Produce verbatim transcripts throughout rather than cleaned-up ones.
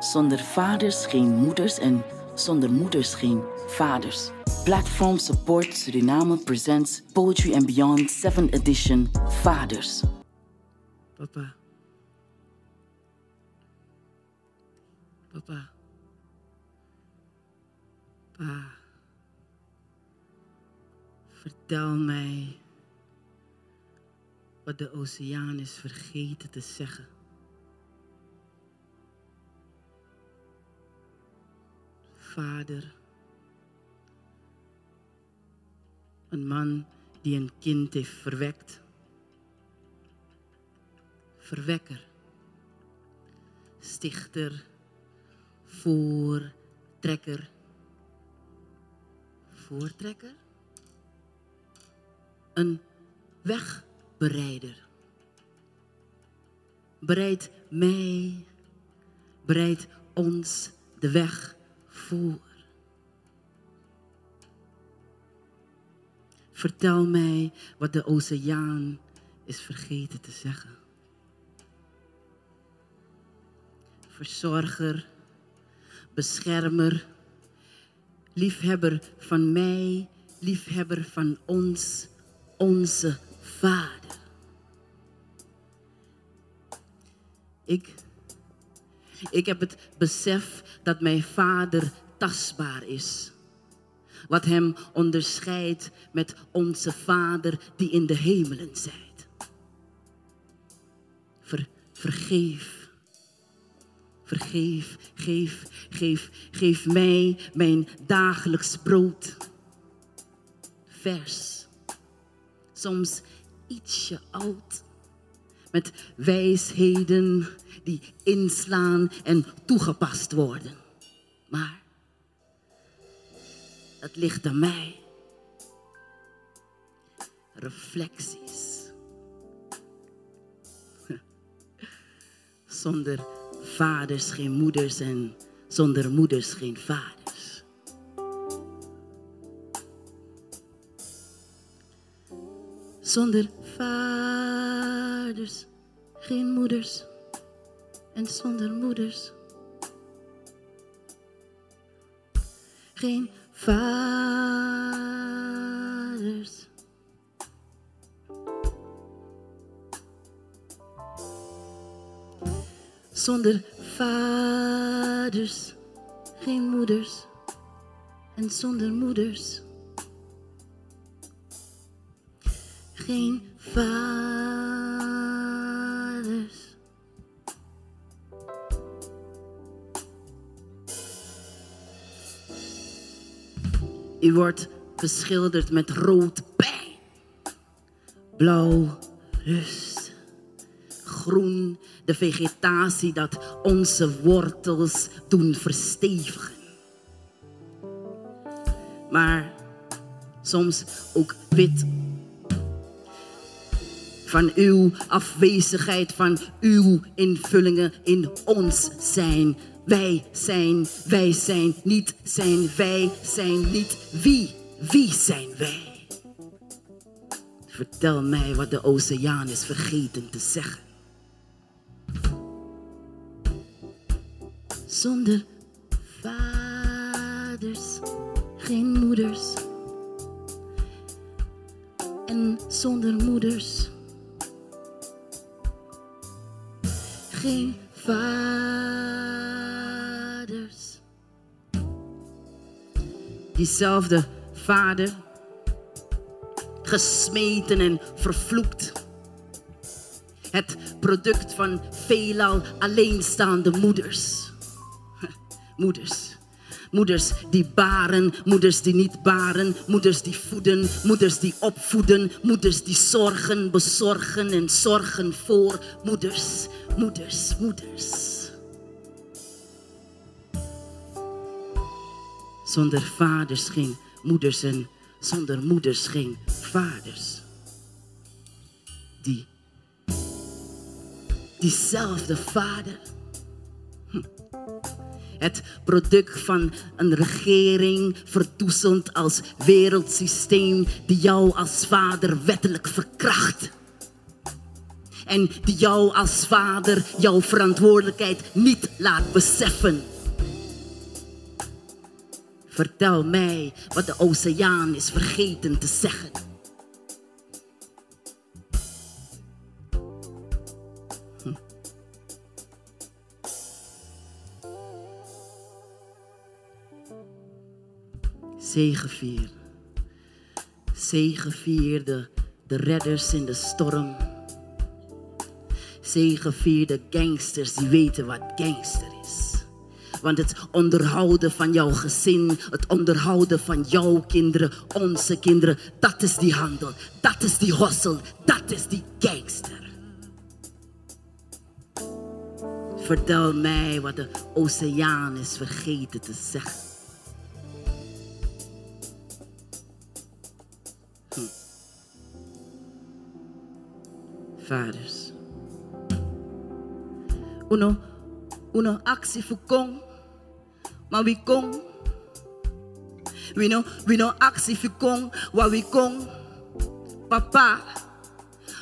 Zonder vaders geen moeders en zonder moeders geen vaders. Platform Support Suriname presents Poetry and Beyond seventh edition Vaders. Papa. Papa. Pa. Vertel mij wat de oceaan is vergeten te zeggen. Vader, een man die een kind heeft verwekt. Verwekker, stichter, voortrekker. Voortrekker? Een wegbereider. Bereid mij, bereid ons de weg voor. Vertel mij wat de oceaan is vergeten te zeggen. Verzorger, beschermer, liefhebber van mij, liefhebber van ons, onze Vader. Ik, ik heb het besef dat mijn Vader tastbaar is. Wat hem onderscheidt met onze Vader die in de hemelen zijt. Ver, vergeef. Vergeef, geef, geef, geef mij mijn dagelijks brood. Vers, soms ietsje oud, met wijsheden die inslaan en toegepast worden. Maar het ligt aan mij. Reflecties. Zonder vaders geen moeders en zonder moeders geen vaders. Zonder vaders geen moeders en zonder moeders geen vaders. Zonder vaders, geen moeders en zonder moeders, geen vaders. U wordt beschilderd met rood pijn, blauw rust. Groen, de vegetatie dat onze wortels doen verstevigen. Maar soms ook wit. Van uw afwezigheid, van uw invullingen in ons zijn. Wij zijn, wij zijn, niet zijn, wij zijn, niet wie, wie zijn wij? Vertel mij wat de oceaan is vergeten te zeggen. Zonder vaders, geen moeders. En zonder moeders, geen vaders. Diezelfde vader, gesmeten en vervloekt. Het product van veelal alleenstaande moeders. Moeders. Moeders die baren, moeders die niet baren, moeders die voeden, moeders die opvoeden, moeders die zorgen, bezorgen en zorgen voor. Moeders, moeders, moeders. Zonder vaders geen moeders en zonder moeders geen vaders. Die, diezelfde vader. Hm. Het product van een regering verdoezend als wereldsysteem die jou als vader wettelijk verkracht. en die jou als vader jouw verantwoordelijkheid niet laat beseffen. Vertel mij wat de oceaan is vergeten te zeggen. Hm. Zegevier. Zegevier de, de redders in de storm. Zegevier de gangsters die weten wat gangster is. Want het onderhouden van jouw gezin, het onderhouden van jouw kinderen, onze kinderen, dat is die handel, dat is die hossel, dat is die gangster. Vertel mij wat de oceaan is vergeten te zeggen. Hm. Vaders. Uno, uno actie voor Kong. Maar we kon, we no, we no actie voor kon, wat we kon. Papa,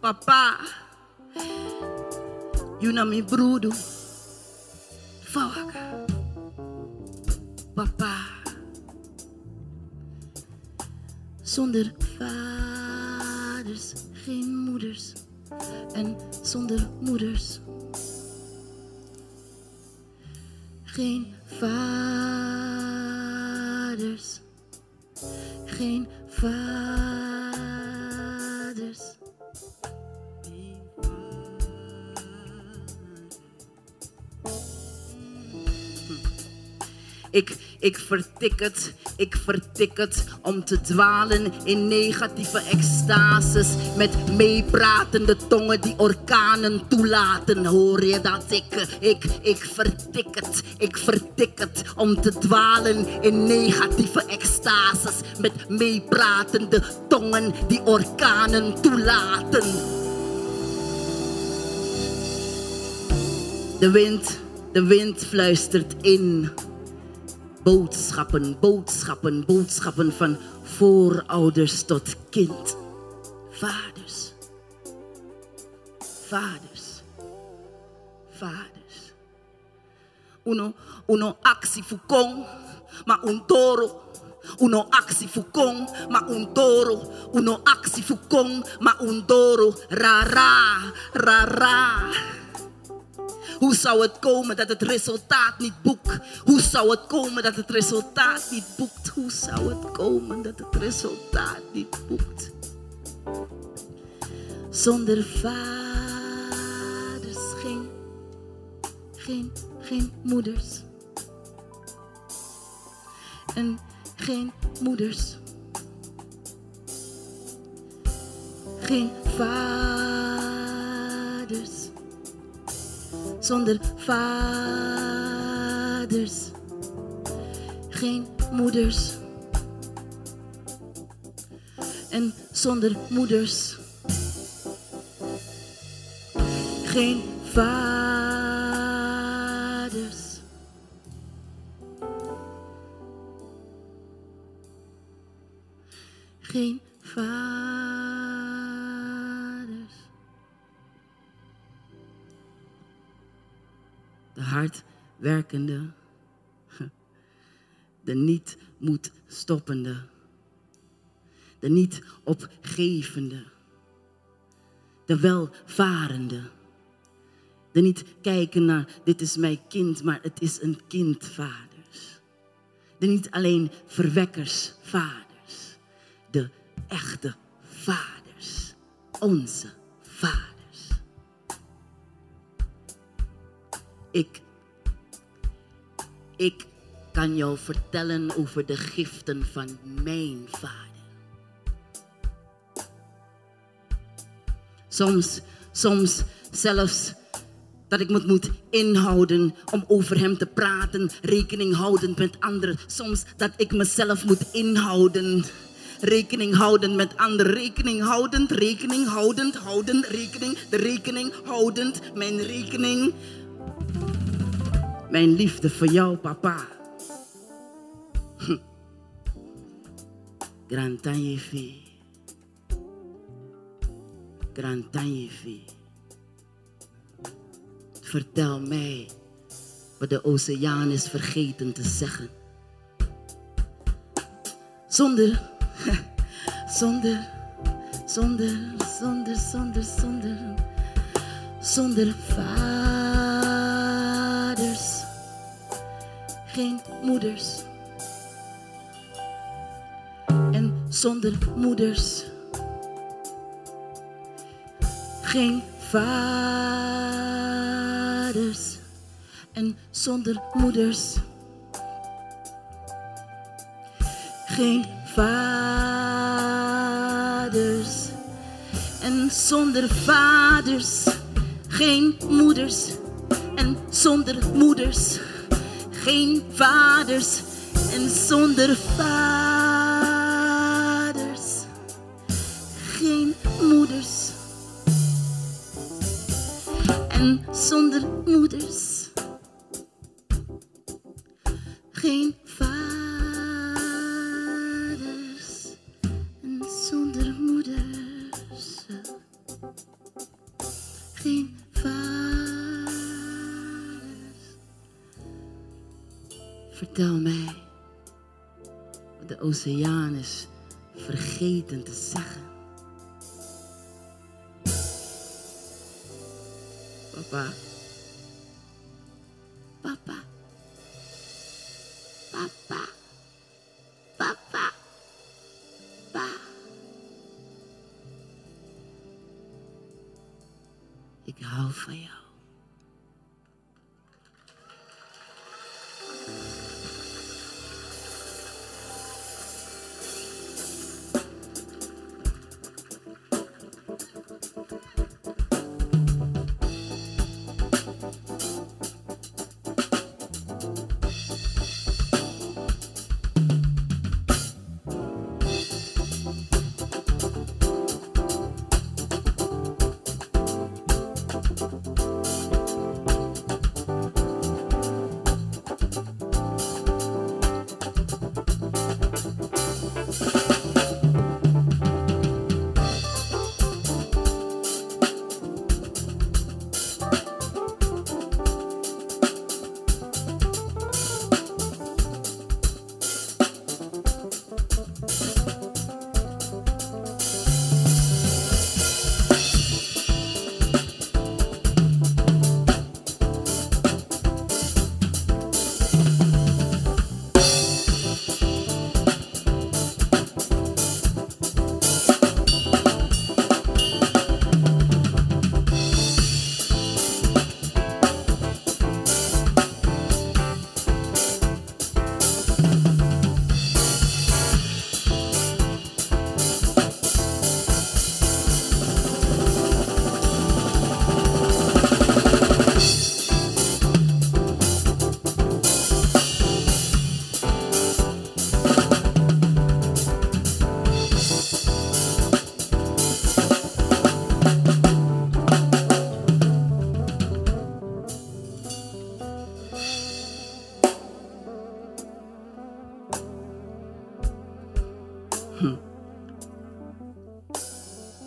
papa, je nam mijn broeder, vauwaka, papa. Zonder vaders geen moeders en zonder moeders geen vaders, geen vaders. Hm. Ik, ik vertik het, ik vertik het om te dwalen in negatieve extases met meepratende tongen die orkanen toelaten. Hoor je dat? Ik, ik, ik vertik het, ik vertik het om te dwalen in negatieve extases met meepratende tongen die orkanen toelaten. De wind, de wind fluistert in. Boodschappen, boodschappen, boodschappen van voorouders tot kind. Vaders. Vaders. Vaders. Uno, uno actie voor Kong, maar un toro. Uno actie voor Kong, maar un toro. Uno actie voor Kong, maar un toro. Rara, rara. Hoe zou het komen dat het resultaat niet boekt? Hoe zou het komen dat het resultaat niet boekt? Hoe zou het komen dat het resultaat niet boekt? Zonder vaders geen, geen, geen moeders. En geen moeders. Geen vaders. Zonder vaders, geen moeders. En zonder moeders, geen vaders. Geen vaders. De hardwerkende, de niet moet stoppende, de niet opgevende, de welvarende, de niet kijken naar dit is mijn kind, maar het is een kind, vaders. De niet alleen verwekkers, vaders, de echte vaders, onze vaders. Ik, ik kan jou vertellen over de giften van mijn vader. Soms, soms zelfs dat ik me moet inhouden om over hem te praten, rekening houdend met anderen. Soms dat ik mezelf moet inhouden, rekening houdend met anderen. Rekening houdend, rekening houdend, houdend, rekening, de rekening houdend, mijn rekening. Mijn liefde voor jou, papa. Hm. Grantanjevi. Grantanjevi. Vertel mij wat de oceaan is vergeten te zeggen. Zonder, zonder, zonder, zonder, zonder, zonder, zonder vaders, geen moeders. En zonder moeders, geen vaders. En zonder moeders, geen vaders. En zonder vaders, geen moeders. En zonder moeders, geen vaders. En zonder vaders, geen moeders. En zonder moeders, geen vaders. En zonder moeders, geen vaders. Vertel mij wat de oceaan is vergeten te zeggen. Papa, papa, papa, papa, papa. Ik hou van jou.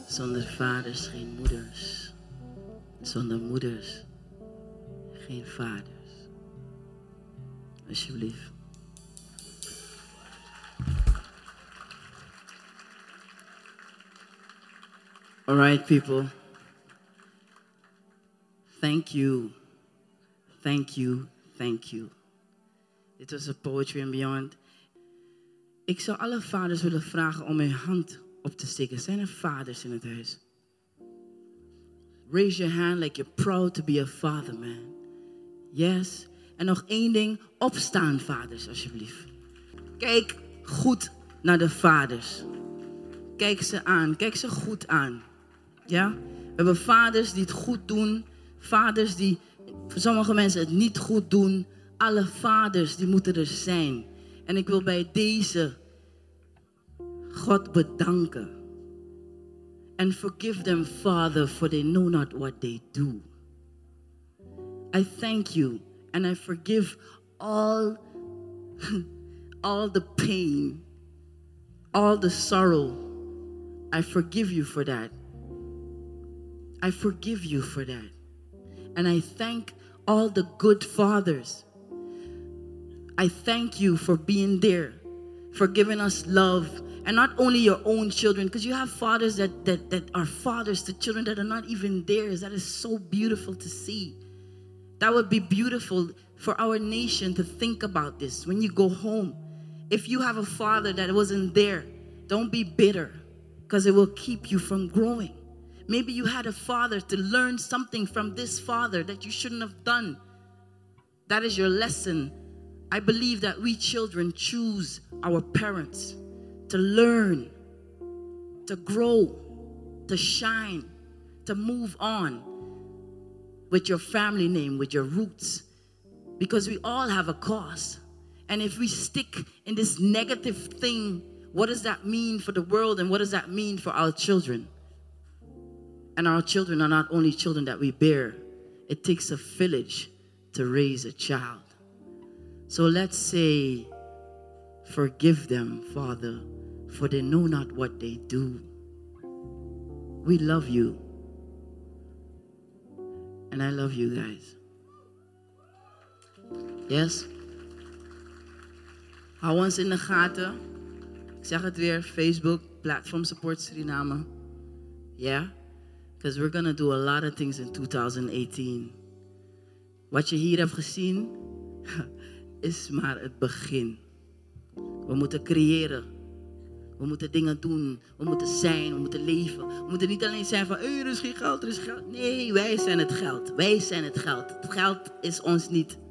Zonder vaders geen moeders, zonder moeders geen vaders. Alsjeblieft. All right, people. Thank you, thank you, thank you. Dit was de Poetry and Beyond. Ik zou alle vaders willen vragen om hun hand op te steken. Zijn er vaders in het huis? Raise your hand like you're proud to be a father, man. Yes. En nog één ding. Opstaan, vaders, alsjeblieft. Kijk goed naar de vaders. Kijk ze aan. Kijk ze goed aan. Ja? We hebben vaders die het goed doen. Vaders die, voor sommige mensen, het niet goed doen. Alle vaders, die moeten er zijn. En ik wil bij deze God bedanken. And forgive them, Father, for they know not what they do. I thank you and I forgive all, all the pain, all the sorrow. I forgive you for that. I forgive you for that. And I thank all the good fathers. I thank you for being there, for giving us love. And not only your own children, because you have fathers that, that, that are fathers to children that are not even theirs. That is so beautiful to see. That would be beautiful for our nation to think about this. When you go home, if you have a father that wasn't there, don't be bitter, because it will keep you from growing. Maybe you had a father to learn something from this father that you shouldn't have done. That is your lesson. I believe that we children choose our parents to learn, to grow, to shine, to move on with your family name, with your roots, because we all have a cause. And if we stick in this negative thing, what does that mean for the world, and what does that mean for our children? And our children are not only children that we bear. It takes a village to raise a child. So let's say, forgive them, Father, for they know not what they do. We love you. And I love you guys. Yes? Hou ons in de gaten. Ik zeg het weer, Facebook, Platform Support Suriname. Yeah? Because we're going to do a lot of things in twenty eighteen. Wat je hier hebt gezien is maar het begin. We moeten creëren. We moeten dingen doen. We moeten zijn. We moeten leven. We moeten niet alleen zijn van, hey, er is geen geld, er is geld. Nee, wij zijn het geld. Wij zijn het geld. Het geld is ons niet.